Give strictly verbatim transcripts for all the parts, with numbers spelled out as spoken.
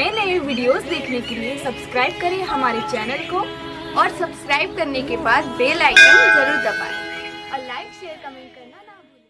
नए नए वीडियोस देखने के लिए सब्सक्राइब करें हमारे चैनल को और सब्सक्राइब करने के बाद बेल आइकन जरूर दबाएं और लाइक शेयर कमेंट करना ना भूलें।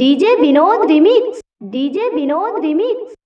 DJ Vinod remix DJ Vinod remix DJ Vinod remix.